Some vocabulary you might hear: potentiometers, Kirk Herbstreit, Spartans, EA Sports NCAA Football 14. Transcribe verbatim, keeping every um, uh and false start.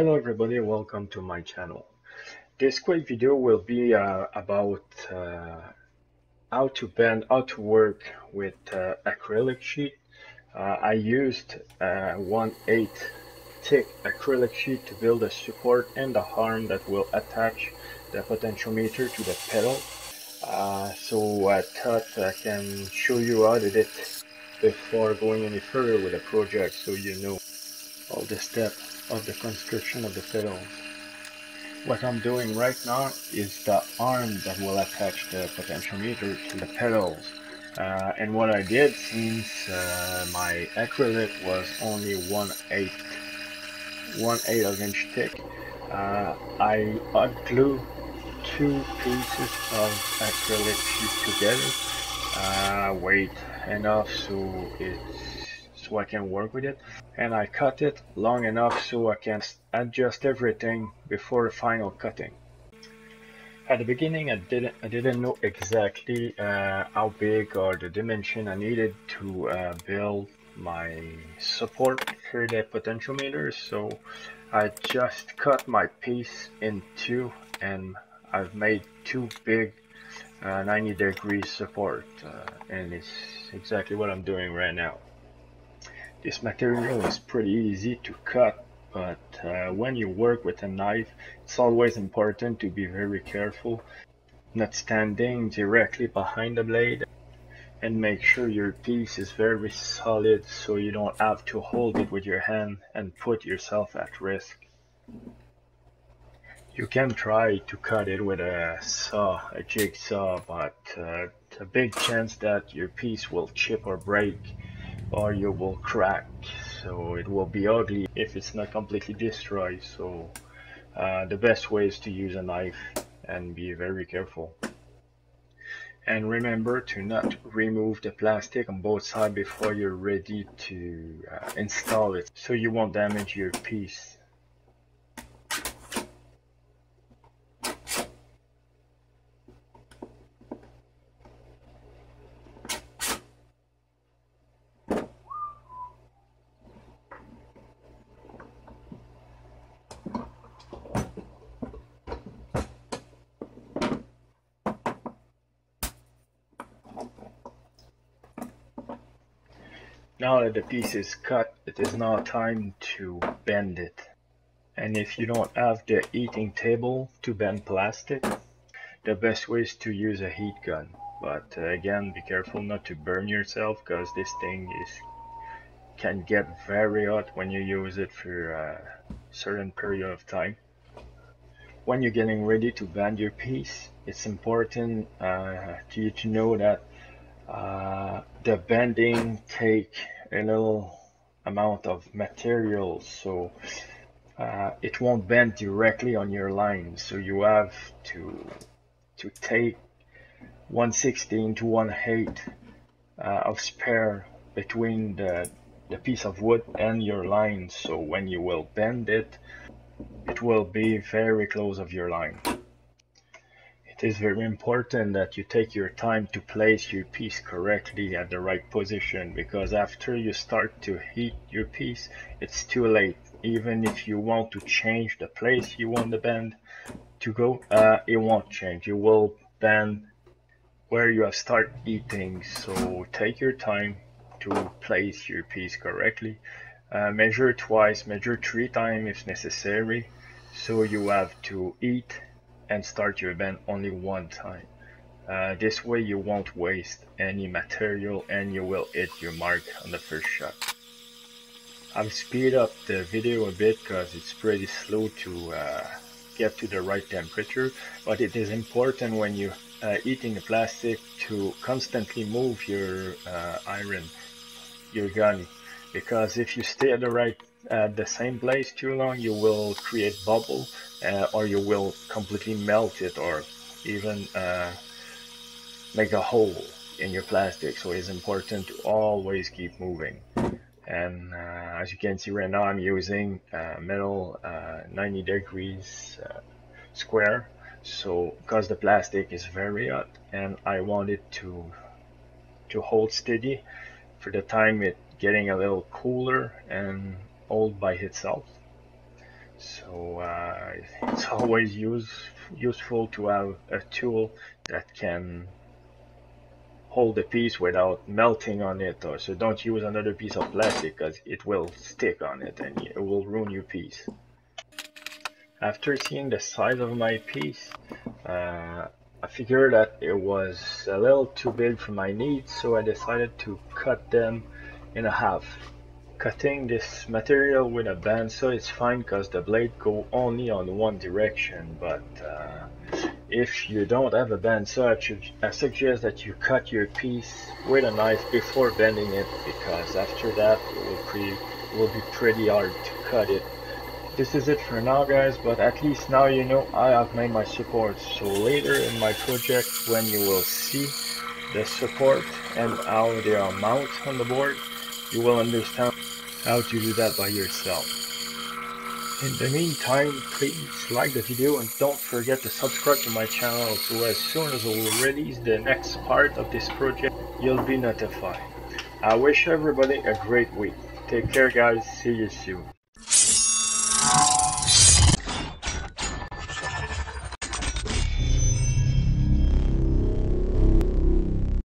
Hello everybody, welcome to my channel. This quick video will be uh, about uh, how to pen, how to work with uh, acrylic sheet. Uh, I used uh, one eighth thick acrylic sheet to build a support and a arm that will attach the potentiometer to the pedal. Uh, so I thought I can show you how I did it before going any further with the project, so you know all the steps of the construction of the pedal. What I'm doing right now is the arm that will attach the potentiometer to the pedals. Uh, and what I did, since uh, my acrylic was only one eighth of inch thick, uh, I hot glue two pieces of acrylic sheet together, uh, weight enough so it's so I can work with it, and I cut it long enough so I can adjust everything before the final cutting. At the beginning I didn't, I didn't know exactly uh, how big or the dimension I needed to uh, build my support for the potentiometer, so I just cut my piece in two and I've made two big uh, ninety degree support, uh, and it's exactly what I'm doing right now. This material is pretty easy to cut, but uh, when you work with a knife, it's always important to be very careful, not standing directly behind the blade, and make sure your piece is very solid so you don't have to hold it with your hand and put yourself at risk. You can try to cut it with a saw, a jigsaw, but uh, it's a big chance that your piece will chip or break, or you will crack, so it will be ugly if it's not completely destroyed. So uh, the best way is to use a knife and be very careful, and remember to not remove the plastic on both sides before you're ready to uh, install it, so you won't damage your piece. Now that the piece is cut, it is now time to bend it. And if you don't have the heating table to bend plastic, the best way is to use a heat gun. But uh, again, be careful not to burn yourself, because this thing is can get very hot when you use it for a certain period of time. When you're getting ready to bend your piece, it's important uh, to you to know that Uh, the bending take a little amount of material, so uh, it won't bend directly on your line, so you have to to take one sixteenth to one eighth uh, of spare between the, the piece of wood and your line, so when you will bend it, it will be very close of your line. It is very important that you take your time to place your piece correctly at the right position, because after you start to heat your piece, it's too late. Even if you want to change the place you want the bend to go, uh, it won't change. You will bend where you have started heating, so take your time to place your piece correctly. Uh, measure twice, measure three times if necessary, so you have to heat and start your bend only one time. Uh, this way you won't waste any material and you will hit your mark on the first shot. I've speed up the video a bit because it's pretty slow to uh, get to the right temperature, but it is important when you're uh, heating the plastic to constantly move your uh, iron, your gun, because if you stay at the right at the same place too long, you will create bubble, uh, or you will completely melt it, or even uh, make a hole in your plastic. So it's important to always keep moving. And uh, as you can see right now, I'm using uh, metal uh, ninety degrees uh, square, so because the plastic is very hot and I want it to to hold steady for the time it getting a little cooler and old by itself. So uh, it's always use, useful to have a tool that can hold the piece without melting on it, or so don't use another piece of plastic because it will stick on it and it will ruin your piece. After seeing the size of my piece, uh, I figured that it was a little too big for my needs, so I decided to cut them in half. Cutting this material with a bandsaw is fine because the blade go only on one direction, but uh, if you don't have a bandsaw, I suggest that you cut your piece with a knife before bending it, because after that it will, pre will be pretty hard to cut it. This is it for now, guys, but at least now you know I have made my support, so later in my project when you will see the support and how they are mounted on the board, you will understand how to do that by yourself. In the meantime, please like the video and don't forget to subscribe to my channel, so as soon as I will release the next part of this project, you'll be notified. I wish everybody a great week. Take care, guys. See you soon.